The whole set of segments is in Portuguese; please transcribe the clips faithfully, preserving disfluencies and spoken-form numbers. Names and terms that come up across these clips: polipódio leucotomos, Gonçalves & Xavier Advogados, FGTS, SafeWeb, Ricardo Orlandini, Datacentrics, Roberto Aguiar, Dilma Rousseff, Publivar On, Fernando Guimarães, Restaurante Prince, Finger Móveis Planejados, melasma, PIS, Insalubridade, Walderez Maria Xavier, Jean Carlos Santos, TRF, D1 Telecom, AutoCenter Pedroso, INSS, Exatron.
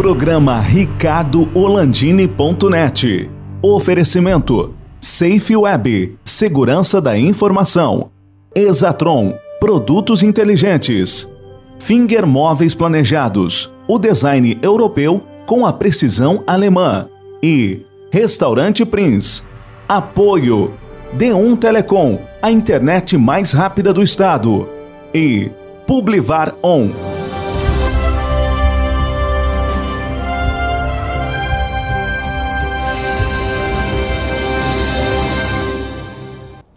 Programa Ricardo Orlandini ponto net. Oferecimento SafeWeb, segurança da informação. Exatron, produtos inteligentes. Finger Móveis Planejados, o design europeu com a precisão alemã. E Restaurante Prince. Apoio D um Telecom, a internet mais rápida do estado. E Publivar On.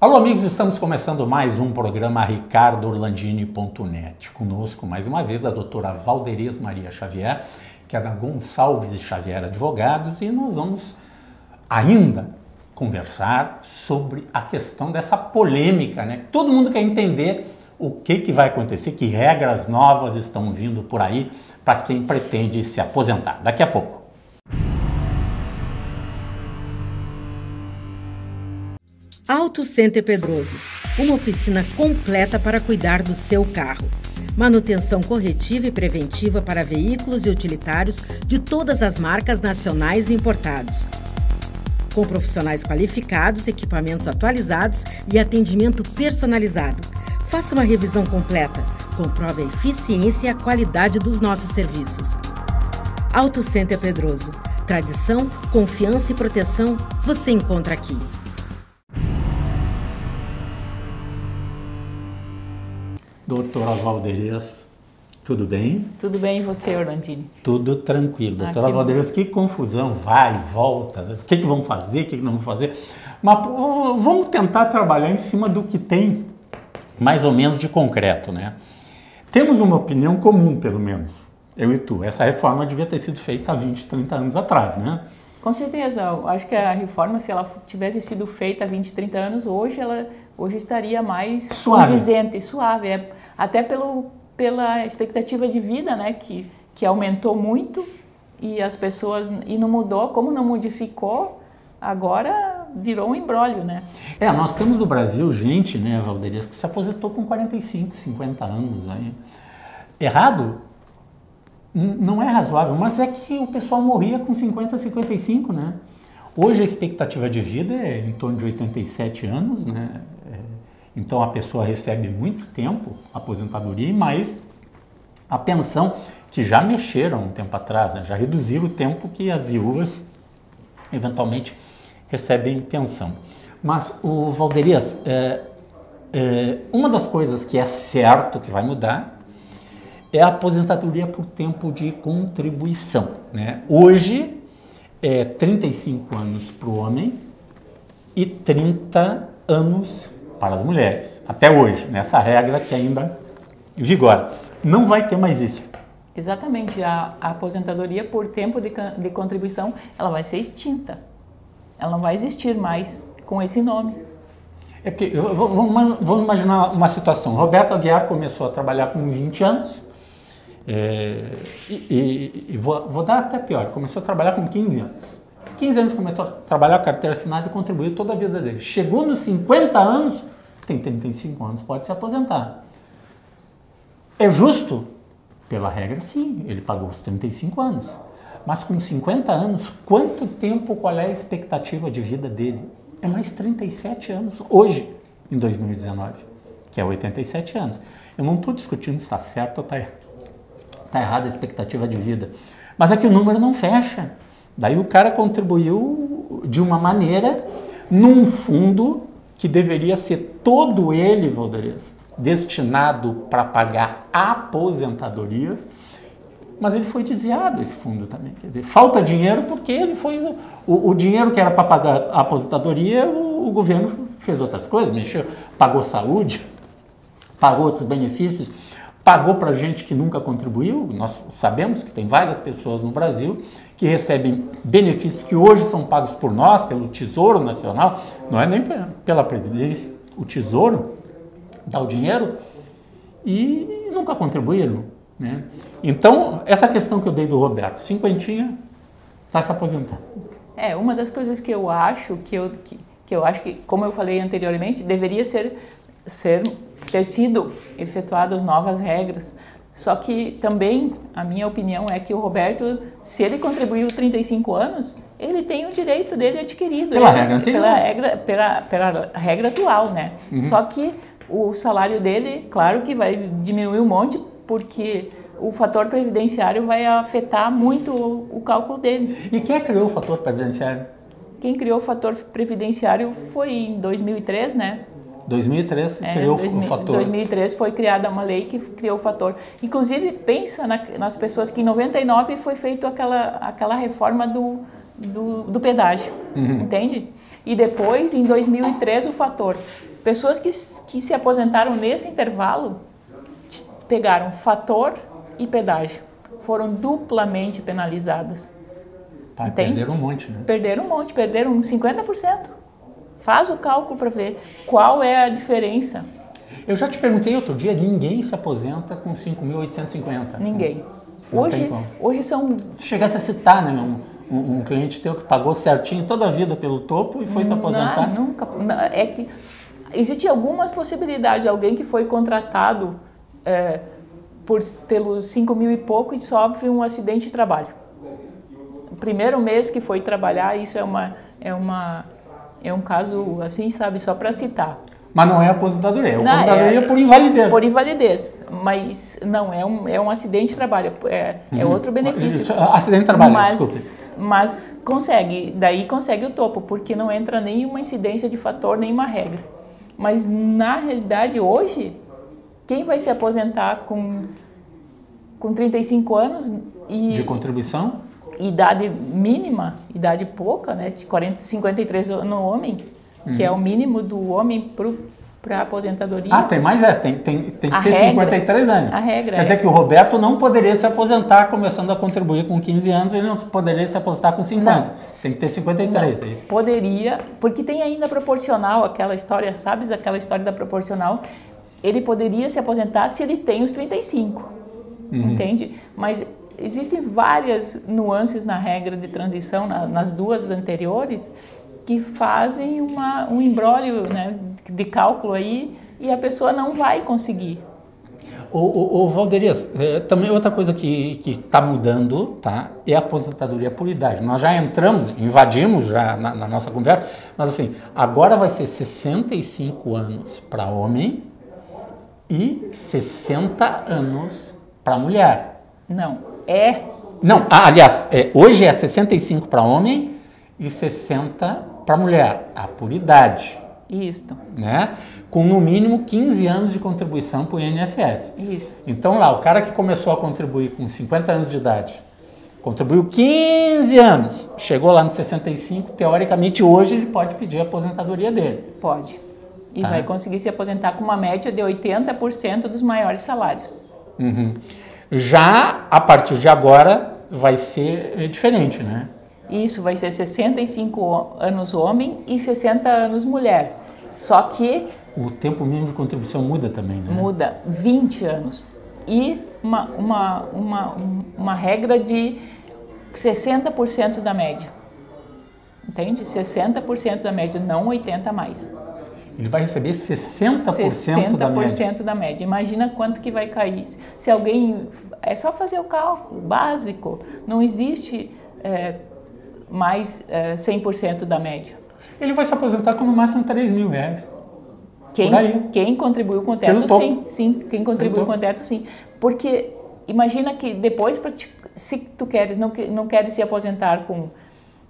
Alô amigos, estamos começando mais um programa Ricardo Orlandini ponto net. Conosco mais uma vez a doutora Walderez Maria Xavier, que é da Gonçalves e Xavier Advogados, e nós vamos ainda conversar sobre a questão dessa polêmica, né? Todo mundo quer entender o que, que vai acontecer, que regras novas estão vindo por aí para quem pretende se aposentar. Daqui a pouco. AutoCenter Pedroso, uma oficina completa para cuidar do seu carro. Manutenção corretiva e preventiva para veículos e utilitários de todas as marcas nacionais e importados. Com profissionais qualificados, equipamentos atualizados e atendimento personalizado. Faça uma revisão completa. Comprove a eficiência e a qualidade dos nossos serviços. AutoCenter Pedroso. Tradição, confiança e proteção você encontra aqui. Doutora Walderez, tudo bem? Tudo bem, e você, Orlandini? Tudo tranquilo. Ah, doutora Walderez, que confusão, vai, volta, o que, que vão fazer, o que, que não vão fazer. Mas vamos tentar trabalhar em cima do que tem mais ou menos de concreto, né? Temos uma opinião comum, pelo menos, eu e tu. Essa reforma devia ter sido feita há vinte, trinta anos atrás, né? Com certeza. Eu acho que a reforma, se ela tivesse sido feita há vinte, trinta anos, hoje ela... Hoje estaria mais condizente, suave, é, até pelo, pela expectativa de vida, né, que, que aumentou muito e as pessoas, e não mudou, como não modificou, agora virou um imbróglio, né? É, nós temos no Brasil gente, né, Walderez, que se aposentou com quarenta e cinco, cinquenta anos aí. Errado? Não é razoável, mas é que o pessoal morria com cinquenta, cinquenta e cinco, né? Hoje a expectativa de vida é em torno de oitenta e sete anos, né? Então a pessoa recebe muito tempo a aposentadoria e mais a pensão, que já mexeram um tempo atrás, né? Já reduziram o tempo que as viúvas eventualmente recebem pensão. Mas, o Walderez, é, é, uma das coisas que é certo que vai mudar é a aposentadoria por tempo de contribuição, né? Hoje... É trinta e cinco anos para o homem e trinta anos para as mulheres. Até hoje, nessa regra que ainda vigora. Não vai ter mais isso. Exatamente. A, a aposentadoria por tempo de, de contribuição, ela vai ser extinta. Ela não vai existir mais com esse nome. É porque, eu, vamos, vamos imaginar uma situação. Roberto Aguiar começou a trabalhar com vinte anos. É, e, e, e vou, vou dar até pior, começou a trabalhar com quinze anos. quinze anos começou a trabalhar com carteira assinada e contribuiu toda a vida dele. Chegou nos cinquenta anos, tem trinta e cinco anos, pode se aposentar. É justo? Pela regra, sim, ele pagou os trinta e cinco anos. Mas com cinquenta anos, quanto tempo, qual é a expectativa de vida dele? É mais trinta e sete anos hoje, em dois mil e dezenove, que é oitenta e sete anos. Eu não estou discutindo se está certo ou está errado. Está errada a expectativa de vida. Mas é que o número não fecha. Daí o cara contribuiu de uma maneira num fundo que deveria ser todo ele, Walderez, destinado para pagar aposentadorias, mas ele foi desviado, esse fundo também. Quer dizer, falta dinheiro porque ele foi... O, o dinheiro que era para pagar a aposentadoria, o, o governo fez outras coisas, mexeu, pagou saúde, pagou outros benefícios... Pagou para gente que nunca contribuiu. Nós sabemos que tem várias pessoas no Brasil que recebem benefícios que hoje são pagos por nós, pelo Tesouro Nacional, não é nem pela Previdência, o Tesouro dá o dinheiro e nunca contribuíram, né? Então, essa questão que eu dei do Roberto, cinquentinha, está se aposentando. É, uma das coisas que eu acho, que eu, que, que eu acho que, como eu falei anteriormente, deveria ser... ser ter sido efetuadas novas regras Só que também, a minha opinião é que o Roberto, se ele contribuiu trinta e cinco anos, ele tem o direito dele adquirido. Pela ele, regra anterior. Pela regra, pela, pela regra atual, né? Uhum. Só que o salário dele, claro que vai diminuir um monte, porque o fator previdenciário vai afetar muito o cálculo dele. E quem criou o fator previdenciário? Quem criou o fator previdenciário foi em dois mil e três, né? dois mil e três é, criou dois mil, o fator. Em dois mil e três foi criada uma lei que criou o fator. Inclusive, pensa na, nas pessoas que em noventa e nove foi feita aquela, aquela reforma do, do, do pedágio, uhum. entende? E depois, em dois mil e três, o fator. Pessoas que, que se aposentaram nesse intervalo pegaram fator e pedágio. Foram duplamente penalizadas. Tá, perderam um monte, né? Perderam um monte, perderam cinquenta por cento. Faz o cálculo para ver qual é a diferença. Eu já te perguntei outro dia, ninguém se aposenta com cinco mil oitocentos e cinquenta. Ninguém. Não hoje, hoje são... Se chegasse a citar, né, um, um, um cliente teu que pagou certinho toda a vida pelo topo e foi se aposentar. Não, nunca. Não, é que existem algumas possibilidades. Alguém que foi contratado é, por, pelos cinco mil e pouco e sofre um acidente de trabalho. O primeiro mês que foi trabalhar, isso é uma... É uma É um caso assim, sabe, só para citar. Mas não é aposentadoria, é não, aposentadoria é, por invalidez. Por invalidez, mas não, é um, é um acidente de trabalho, é, uhum. é outro benefício. Acidente de trabalho, mas, desculpe. Mas consegue, daí consegue o topo, porque não entra nenhuma incidência de fator, nenhuma regra. Mas na realidade hoje, quem vai se aposentar com, com trinta e cinco anos e... De contribuição? Idade mínima, idade pouca, né, de quarenta, cinquenta e três no homem, uhum. que é o mínimo do homem para a aposentadoria. Ah, tem mais essa, tem, tem, tem que a ter regra, cinquenta e três anos. A regra. Quer é. dizer que o Roberto não poderia se aposentar começando a contribuir com quinze anos, ele não poderia se aposentar com cinquenta. Não. Tem que ter cinquenta e três, não. é isso? Poderia, porque tem ainda proporcional aquela história, sabes, aquela história da proporcional, ele poderia se aposentar se ele tem os trinta e cinco, uhum. entende? Mas... Existem várias nuances na regra de transição, na, nas duas anteriores, que fazem uma, um imbróglio, né, de cálculo aí e a pessoa não vai conseguir. Ô, ô, ô Walderez, é, também outra coisa que está mudando, tá, é a aposentadoria por idade. Nós já entramos, invadimos já na, na nossa conversa, mas assim, agora vai ser sessenta e cinco anos para homem e sessenta anos para mulher. Não. É. Não, ah, aliás, é, hoje é sessenta e cinco para homem e sessenta para mulher, a por idade. Isso. Né? Com no mínimo quinze anos de contribuição para o I N S S. Isso. Então lá, o cara que começou a contribuir com cinquenta anos de idade, contribuiu quinze anos, chegou lá nos sessenta e cinco, teoricamente hoje ele pode pedir a aposentadoria dele. Pode. E tá? Vai conseguir se aposentar com uma média de oitenta por cento dos maiores salários. Uhum. Já, a partir de agora, vai ser diferente, né? Isso, vai ser sessenta e cinco anos homem e sessenta anos mulher. Só que... O tempo mínimo de contribuição muda também, né? Muda, vinte anos. E uma, uma, uma, uma regra de sessenta por cento da média. Entende? sessenta por cento da média, não oitenta por cento a mais. Ele vai receber sessenta por cento da média. sessenta por cento da média. Imagina quanto que vai cair. Se alguém... É só fazer o cálculo básico. Não existe é, mais é, cem por cento da média. Ele vai se aposentar com no máximo três mil reais. Quem, quem contribuiu com o teto, sim, sim. Quem contribuiu com o teto, sim. Porque imagina que depois, se tu queres, não, não queres se aposentar com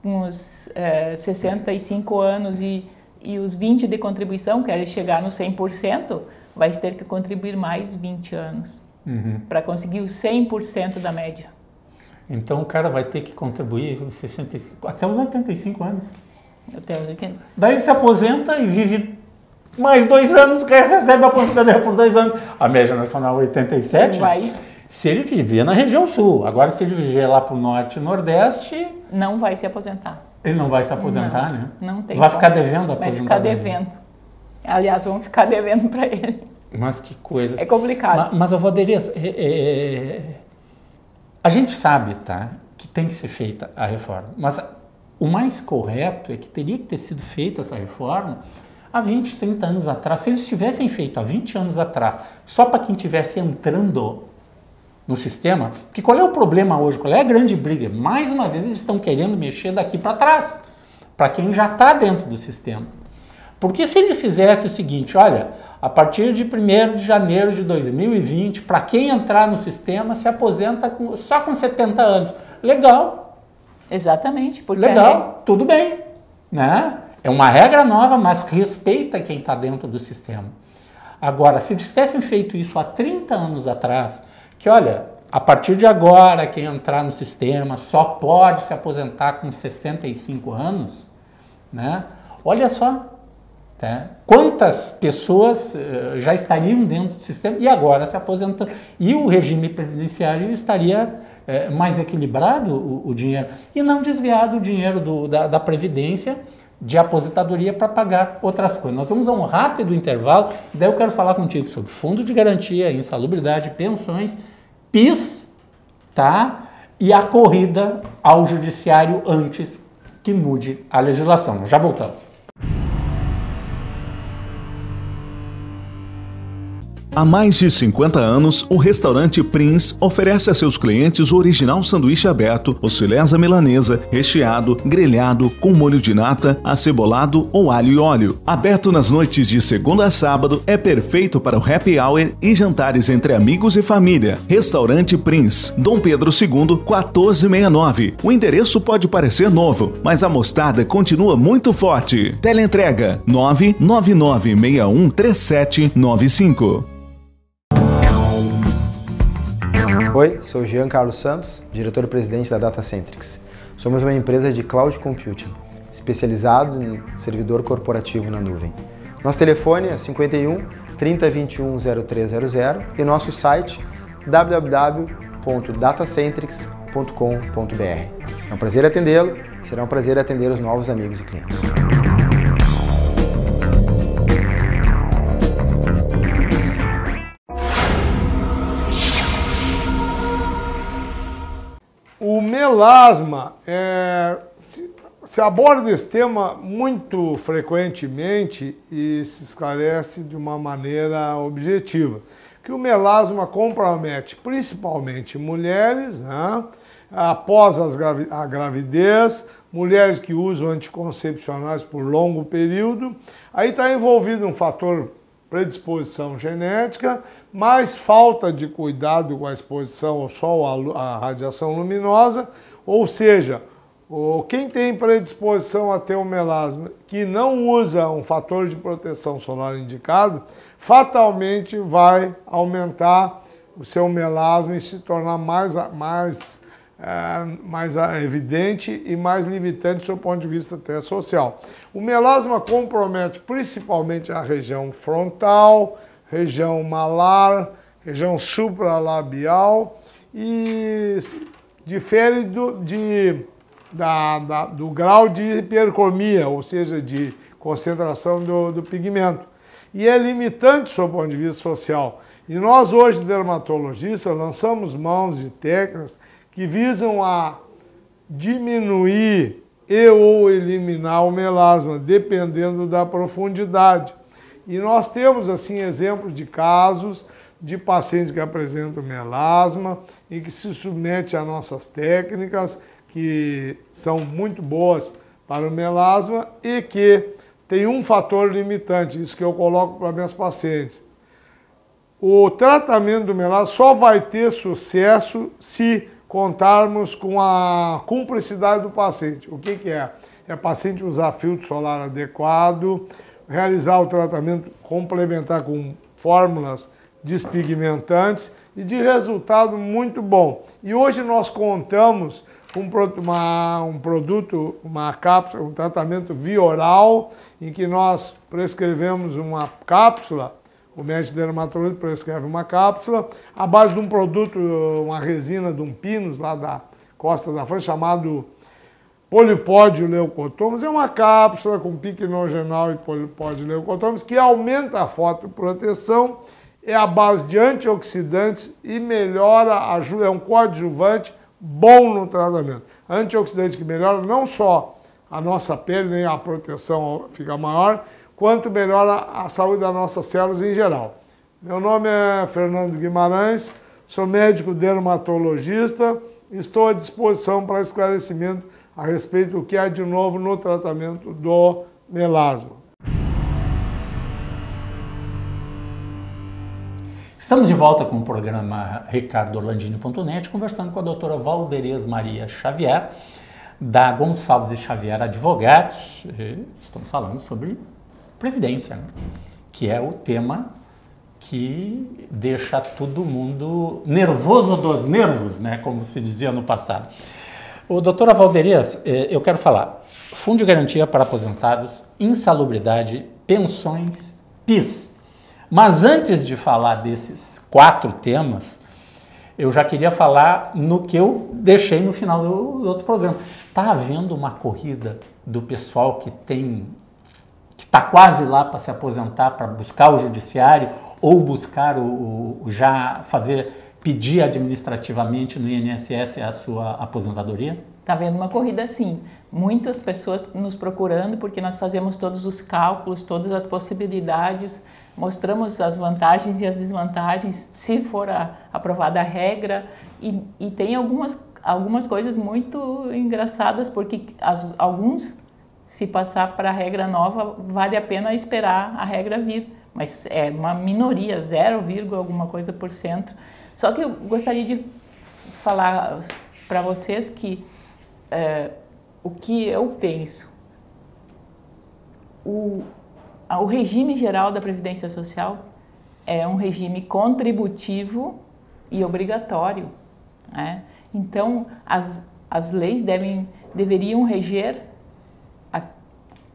uns é, sessenta e cinco anos e... E os vinte de contribuição, querem chegar no cem por cento, vai ter que contribuir mais vinte anos uhum. para conseguir os cem por cento da média. Então o cara vai ter que contribuir sessenta e cinco, até os oitenta e cinco anos. Até os oitenta. Daí se aposenta e vive mais dois anos, recebe a aposentadoria por dois anos. A média nacional é oitenta e sete. Vai. Se ele viver na região sul. Agora se ele viver lá para o norte e nordeste... Não vai se aposentar. Ele não vai se aposentar, não, né? Não tem. Vai como. Ficar devendo a aposentadoria. Vai ficar devendo. Aliás, vão ficar devendo para ele. Mas que coisa. É complicado. Mas, mas Walderez, é, é... a gente sabe, tá, que tem que ser feita a reforma. Mas o mais correto é que teria que ter sido feita essa reforma há vinte, trinta anos atrás. Se eles tivessem feito há vinte anos atrás, só para quem estivesse entrando, no sistema, porque qual é o problema hoje? Qual é a grande briga? Mais uma vez, eles estão querendo mexer daqui para trás, para quem já está dentro do sistema. Porque se eles fizessem o seguinte, olha, a partir de primeiro de janeiro de dois mil e vinte, para quem entrar no sistema se aposenta com, só com setenta anos. Legal. Exatamente. Porque legal, é... tudo bem, né? É uma regra nova, mas respeita quem está dentro do sistema. Agora, se eles tivessem feito isso há trinta anos atrás, que olha, a partir de agora, quem entrar no sistema só pode se aposentar com sessenta e cinco anos, né? Olha só, tá? Quantas pessoas uh, já estariam dentro do sistema e agora se aposentando. E o regime previdenciário estaria uh, mais equilibrado, o, o dinheiro, e não desviado o dinheiro do, da, da Previdência de aposentadoria para pagar outras coisas. Nós vamos a um rápido intervalo, daí eu quero falar contigo sobre fundo de garantia, insalubridade, pensões, P I S, tá? E a corrida ao judiciário antes que mude a legislação. Já voltamos. Há mais de cinquenta anos, o restaurante Prince oferece a seus clientes o original sanduíche aberto, os filés à milanesa, recheado, grelhado, com molho de nata, acebolado ou alho e óleo. Aberto nas noites de segunda a sábado, é perfeito para o happy hour e jantares entre amigos e família. Restaurante Prince, Dom Pedro segundo, quatorze sessenta e nove. O endereço pode parecer novo, mas a mostarda continua muito forte. Teleentrega nove nove nove seis um três sete nove cinco. Oi, sou Jean Carlos Santos, diretor-presidente da Datacentrics. Somos uma empresa de cloud computing, especializado em servidor corporativo na nuvem. Nosso telefone é cinquenta e um, trinta, vinte e um, zero três zero zero e nosso site w w w ponto datacentrics ponto com ponto b r. É um prazer atendê-lo e será um prazer atender os novos amigos e clientes. O melasma, é, se, se aborda esse tema muito frequentemente e se esclarece de uma maneira objetiva, que o melasma compromete principalmente mulheres, né, após as gravi a gravidez, mulheres que usam anticoncepcionais por longo período, aí está envolvido um fator predisposição genética, mais falta de cuidado com a exposição ao sol, à radiação luminosa, ou seja, quem tem predisposição a ter o melasma, que não usa um fator de proteção solar indicado, fatalmente vai aumentar o seu melasma e se tornar mais, mais, é, mais evidente e mais limitante do seu ponto de vista até social. O melasma compromete principalmente a região frontal, região malar, região supralabial e difere do, de, da, da, do grau de hipercromia, ou seja, de concentração do, do pigmento. E é limitante do seu ponto de vista social. E nós hoje, dermatologistas, lançamos mãos de técnicas que visam a diminuir e ou eliminar o melasma, dependendo da profundidade. E nós temos, assim, exemplos de casos de pacientes que apresentam melasma e que se submete a nossas técnicas, que são muito boas para o melasma e que tem um fator limitante, isso que eu coloco para minhas pacientes. O tratamento do melasma só vai ter sucesso se contarmos com a cumplicidade do paciente. O que que é? É o paciente usar filtro solar adequado, realizar o tratamento complementar com fórmulas despigmentantes e de resultado muito bom. E hoje nós contamos com uma, um produto, uma cápsula, um tratamento via oral, em que nós prescrevemos uma cápsula. O médico dermatologista prescreve uma cápsula à base de um produto, uma resina de um pinus lá da costa da França, chamado polipódio leucotomos. É uma cápsula com piquinogenal e polipódio leucotomos que aumenta a fotoproteção, é à base de antioxidantes e melhora, ajuda, é um coadjuvante bom no tratamento. Antioxidante que melhora não só a nossa pele, nem a proteção fica maior, quanto melhora a saúde das nossas células em geral. Meu nome é Fernando Guimarães, Sou médico dermatologista, estou à disposição para esclarecimento a respeito do que há de novo no tratamento do melasma. Estamos de volta com o programa Ricardo Orlandini ponto net, conversando com a doutora Walderez Maria Xavier, da Gonçalves e Xavier Advogados. E estamos falando sobre previdência, né? Que é o tema que deixa todo mundo nervoso dos nervos, né? Como se dizia no passado. Ô, doutora Walderez, eu quero falar. Fundo de Garantia para Aposentados, Insalubridade, Pensões, P I S. Mas antes de falar desses quatro temas, eu já queria falar no que eu deixei no final do, do outro programa. Está havendo uma corrida do pessoal que tem, que está quase lá para se aposentar, para buscar o judiciário ou buscar o, o já fazer, pedir administrativamente no I N S S a sua aposentadoria? Está havendo uma corrida, sim. Muitas pessoas nos procurando porque nós fazemos todos os cálculos, todas as possibilidades, mostramos as vantagens e as desvantagens, se for a, aprovada a regra. E, e tem algumas, algumas coisas muito engraçadas, porque as, alguns, se passar para a regra nova, vale a pena esperar a regra vir. Mas é uma minoria, zero, alguma coisa por cento. Só que eu gostaria de falar para vocês que é, o que eu penso, o, o regime geral da Previdência Social é um regime contributivo e obrigatório, né? Então, as, as leis devem, deveriam reger, a,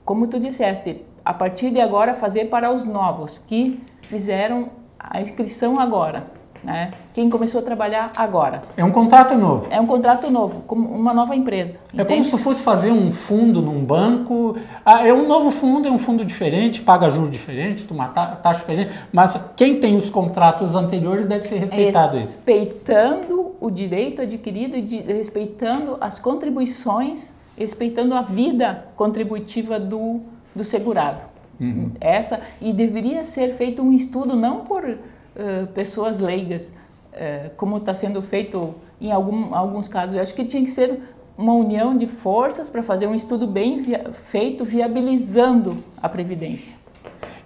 como tu disseste, a partir de agora fazer para os novos que fizeram a inscrição agora, né? Quem começou a trabalhar agora. É um contrato novo. É um contrato novo, como uma nova empresa. É, entende? Como se fosse fazer um fundo num banco. Ah, é um novo fundo, é um fundo diferente, paga juros diferente, uma taxa diferente, mas quem tem os contratos anteriores deve ser respeitado isso. Respeitando o direito adquirido, e de, respeitando as contribuições, respeitando a vida contributiva do, do segurado. Uhum. Essa, e deveria ser feito um estudo, não por... Uh, pessoas leigas, uh, como está sendo feito em algum, alguns casos. Eu acho que tinha que ser uma união de forças para fazer um estudo bem via feito, viabilizando a Previdência.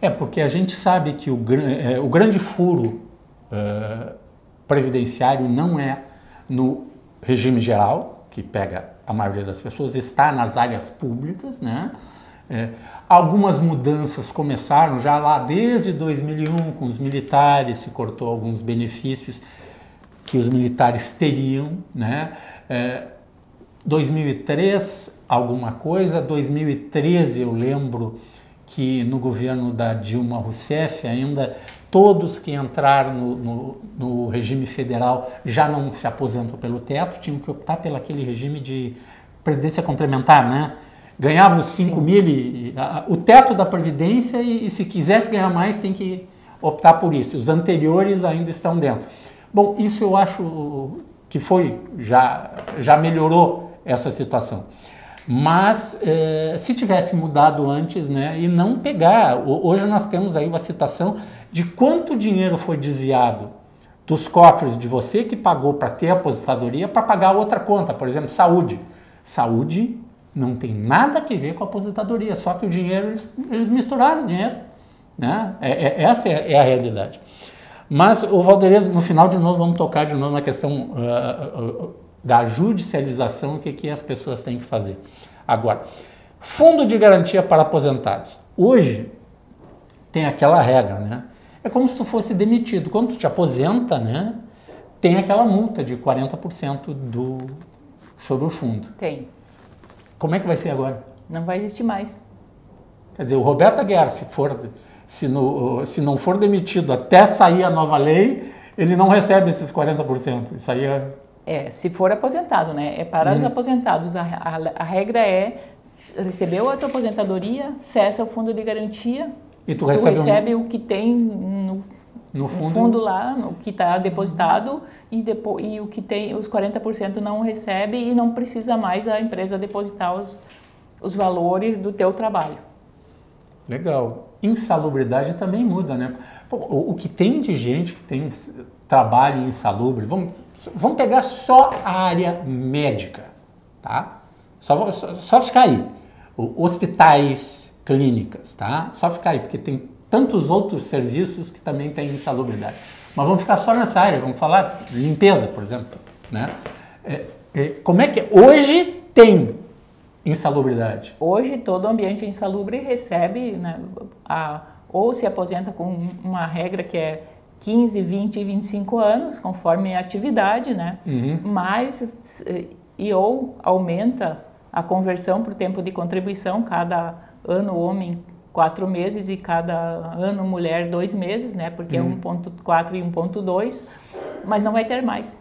É, porque a gente sabe que o, gr é, o grande furo uh, previdenciário não é no regime geral, que pega a maioria das pessoas, está nas áreas públicas, né? É, algumas mudanças começaram já lá desde dois mil e um, com os militares, se cortou alguns benefícios que os militares teriam, né? É, dois mil e três, alguma coisa, dois mil e treze eu lembro que no governo da Dilma Rousseff ainda todos que entraram no, no, no regime federal já não se aposentam pelo teto, tinham que optar pelo aquele regime de previdência complementar, né? Ganhava cinco mil, e, a, o teto da Previdência, e, e se quisesse ganhar mais tem que optar por isso. Os anteriores ainda estão dentro. Bom, isso eu acho que foi, já, já melhorou essa situação. Mas eh, se tivesse mudado antes, né, e não pegar, hoje nós temos aí uma citação de quanto dinheiro foi desviado dos cofres de você que pagou para ter aposentadoria para pagar outra conta, por exemplo, saúde. Saúde... não tem nada a ver com a aposentadoria, só que o dinheiro, eles, eles misturaram o dinheiro, né? É, é, essa é a realidade. Mas, o Walderez, no final de novo, vamos tocar de novo na questão uh, uh, da judicialização, o que, que as pessoas têm que fazer. Agora, fundo de garantia para aposentados. Hoje, tem aquela regra, né? É como se tu fosse demitido. Quando tu te aposenta, né? Tem aquela multa de quarenta por cento do, sobre o fundo. Tem. Como é que vai ser agora? Não vai existir mais. Quer dizer, o Roberto Aguiar, se, for, se, no, se não for demitido até sair a nova lei, ele não recebe esses quarenta por cento. Isso aí é... é, se for aposentado, né? É para hum. os aposentados. A, a, a regra é, recebeu a tua aposentadoria, cessa o fundo de garantia, e tu, tu recebe, recebe um... o que tem no, no, fundo... no fundo lá, o que está depositado, e, depois, e o que tem, os quarenta por cento não recebe, e não precisa mais a empresa depositar os, os valores do teu trabalho. Legal. Insalubridade também muda, né? Pô, o, o que tem de gente que tem trabalho insalubre, vamos, vamos pegar só a área médica, tá? Só, só, só ficar aí. O, hospitais, clínicas, tá? Só ficar aí, porque tem tantos outros serviços que também tem insalubridade. Mas vamos ficar só nessa área, vamos falar limpeza, por exemplo, né? É, é, como é que hoje tem insalubridade? Hoje todo ambiente insalubre recebe, né, a, ou se aposenta com uma regra que é quinze, vinte e vinte e cinco anos, conforme a atividade, né? Uhum. Mas, e ou aumenta a conversão para o tempo de contribuição, cada ano homem quatro meses e cada ano mulher dois meses, né? Porque uhum. é um ponto quatro e um ponto dois, mas não vai ter mais.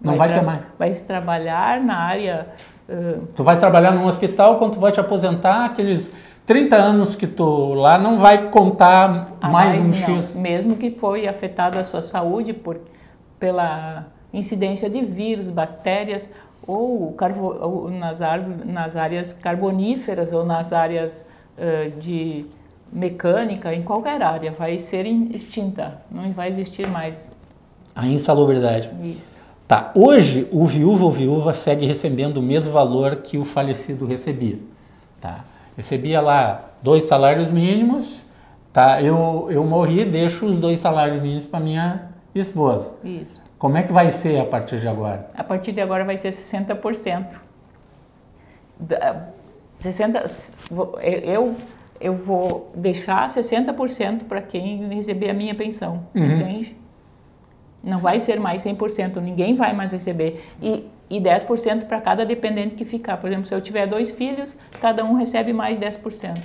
Não vai, vai ter mais. Vai trabalhar na área... Uh... Tu vai trabalhar num hospital, quando tu vai te aposentar, aqueles trinta anos que tu lá não vai contar ah, mais um não. X. Mesmo que foi afetada a sua saúde por, pela incidência de vírus, bactérias, ou, carvo, ou nas, árvores, nas áreas carboníferas ou nas áreas uh, de mecânica, em qualquer área, vai ser extinta, não vai existir mais. A insalubridade. Isso. Tá, hoje o viúvo ou viúva segue recebendo o mesmo valor que o falecido recebia, tá? Recebia lá dois salários mínimos, tá? Eu, eu morri, deixo os dois salários mínimos para minha esposa. Isso. Como é que vai ser a partir de agora? A partir de agora vai ser sessenta por cento. sessenta, eu, eu vou deixar sessenta por cento para quem receber a minha pensão, uhum. entende? Não Sim. vai ser mais cem por cento, ninguém vai mais receber. E, e dez por cento para cada dependente que ficar. Por exemplo, se eu tiver dois filhos, cada um recebe mais dez por cento.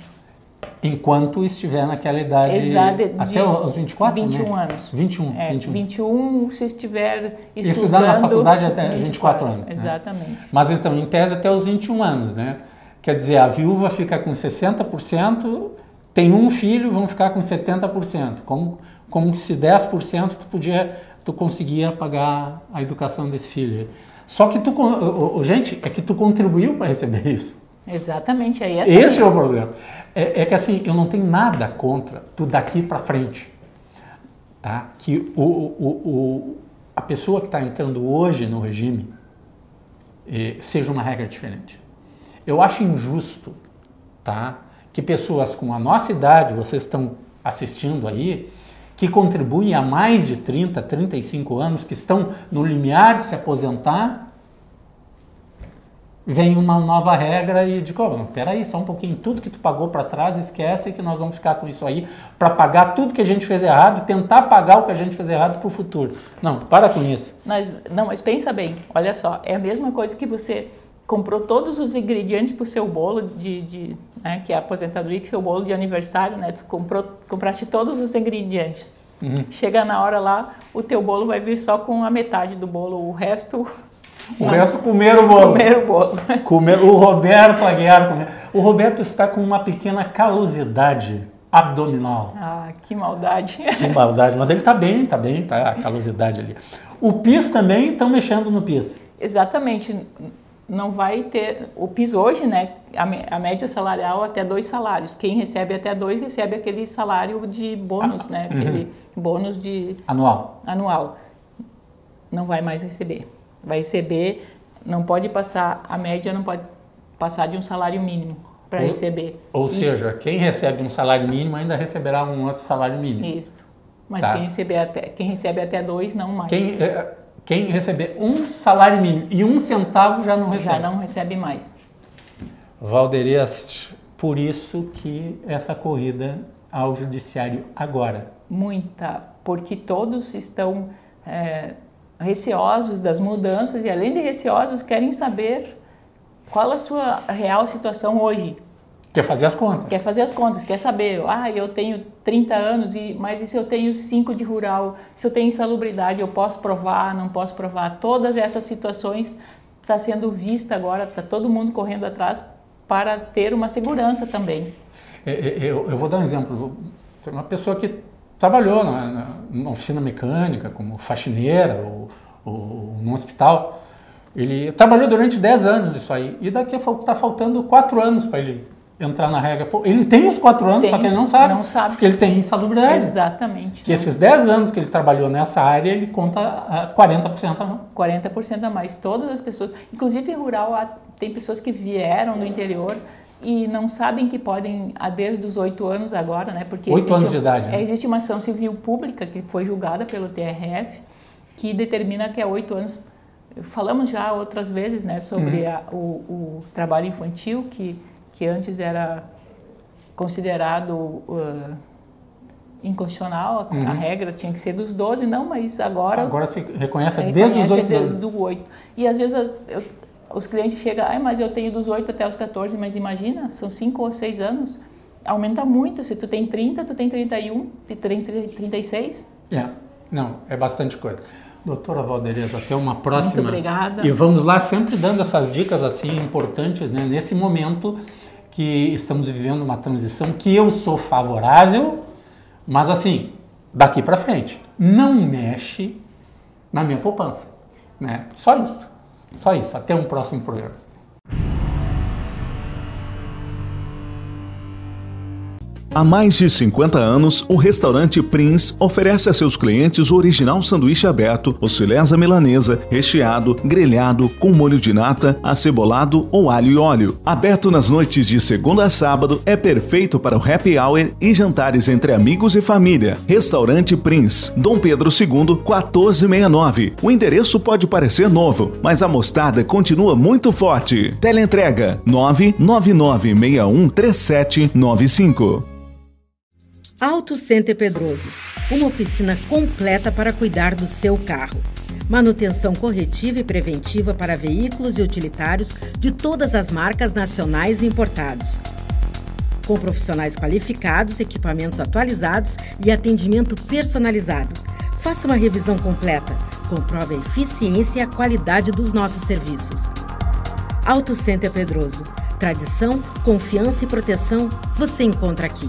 Enquanto estiver naquela idade... Exato, até os vinte e quatro? vinte e um, né? Anos. vinte e um, é, vinte e um. vinte e um, se estiver estudando... Estudar na faculdade até vinte e quatro, vinte e quatro anos. Exatamente. Né? Mas então, em tese, até os vinte e um anos, né? Quer dizer, a viúva fica com sessenta por cento, tem um filho, vão ficar com setenta por cento. Como, como se dez por cento tu podia... tu conseguia pagar a educação desse filho. Só que tu... Gente, é que tu contribuiu para receber isso. Exatamente. É essa Esse é o problema. É, é que assim, eu não tenho nada contra tu daqui para frente. Tá? Que o, o, o, a pessoa que está entrando hoje no regime eh, seja uma regra diferente. Eu acho injusto, tá? Que pessoas com a nossa idade, vocês estão assistindo aí, que contribuem há mais de trinta, trinta e cinco anos, que estão no limiar de se aposentar, vem uma nova regra e digo, oh, peraí, só um pouquinho, tudo que tu pagou para trás, esquece que nós vamos ficar com isso aí para pagar tudo que a gente fez errado, tentar pagar o que a gente fez errado para o futuro. Não, para com isso. Mas, não, mas pensa bem, olha só, é a mesma coisa que você comprou todos os ingredientes para o seu bolo de... de... Né, que é a aposentadoria, que é o bolo de aniversário, né? Tu comprou, compraste todos os ingredientes. Uhum. Chega na hora lá, o teu bolo vai vir só com a metade do bolo, o resto... O não, resto comer o bolo. Comer o bolo. Comer, o Roberto Aguiar comer. O Roberto está com uma pequena calosidade abdominal. Ah, que maldade. Que maldade, mas ele está bem, está bem, está a calosidade ali. O P I S também, estão mexendo no P I S. Exatamente. Não vai ter... O P I S hoje, né, a, a média salarial até dois salários. Quem recebe até dois recebe aquele salário de bônus, ah, né? Uhum. Aquele bônus de... Anual. Anual. Não vai mais receber. Vai receber... Não pode passar... A média não pode passar de um salário mínimo para receber. Ou e, seja, quem recebe um salário mínimo ainda receberá um outro salário mínimo. Isso. Mas tá. quem, receber até, quem recebe até dois, não mais. Quem... É... Quem receber um salário mínimo e um centavo já não recebe. Já não recebe mais. Walderez, por isso que essa corrida ao judiciário agora. Muita, porque todos estão é, receosos das mudanças e além de receosos querem saber qual a sua real situação hoje. Quer fazer as contas. Quer fazer as contas, quer saber, ah, eu tenho trinta anos, e, mas e se eu tenho cinco de rural? Se eu tenho insalubridade, eu posso provar, não posso provar? Todas essas situações estão sendo vistas agora, está todo mundo correndo atrás para ter uma segurança também. Eu, eu vou dar um exemplo. Tem uma pessoa que trabalhou na, na oficina mecânica, como faxineira, ou, ou num hospital. Ele trabalhou durante dez anos isso aí, e daqui está faltando quatro anos para ele entrar na regra. Ele tem os quatro anos, tem, só que ele não sabe, não sabe. Porque ele tem insalubridade. Exatamente. Que esses dez anos que ele trabalhou nessa área, ele conta quarenta por cento a mais. quarenta por cento a mais. Todas as pessoas, inclusive rural, tem pessoas que vieram do interior e não sabem que podem, desde os oito anos agora, né? Porque oito anos de idade. Né? Existe uma ação civil pública que foi julgada pelo T R F, que determina que é oito anos. Falamos já outras vezes, né, sobre uhum. a, o, o trabalho infantil, que, que antes era considerado uh, inconstitucional, a, uhum. a regra tinha que ser dos doze, não, mas agora... Agora se reconhece, reconhece desde os oito. Do oito. E às vezes eu, eu, os clientes chegam, ah, mas eu tenho dos oito até os quatorze, mas imagina, são cinco ou seis anos, aumenta muito, se tu tem trinta, tu tem trinta e um, tu tem trinta e seis. É, não, é bastante coisa. Doutora Walderez, até uma próxima. Muito obrigada. E vamos lá, sempre dando essas dicas assim importantes, né? Nesse momento que estamos vivendo uma transição que eu sou favorável, mas assim, daqui para frente, não mexe na minha poupança, né? Só isso, só isso. Até um próximo programa. Há mais de cinquenta anos, o restaurante Prince oferece a seus clientes o original sanduíche aberto, os filés à milanesa, recheado, grelhado, com molho de nata, acebolado ou alho e óleo. Aberto nas noites de segunda a sábado, é perfeito para o happy hour e jantares entre amigos e família. Restaurante Prince, Dom Pedro segundo, quatorze sessenta e nove. O endereço pode parecer novo, mas a mostarda continua muito forte. Teleentrega nove nove nove seis um três sete nove cinco. AutoCenter Pedroso, uma oficina completa para cuidar do seu carro. Manutenção corretiva e preventiva para veículos e utilitários de todas as marcas nacionais e importados. Com profissionais qualificados, equipamentos atualizados e atendimento personalizado. Faça uma revisão completa. Comprove a eficiência e a qualidade dos nossos serviços. AutoCenter Pedroso. Tradição, confiança e proteção você encontra aqui.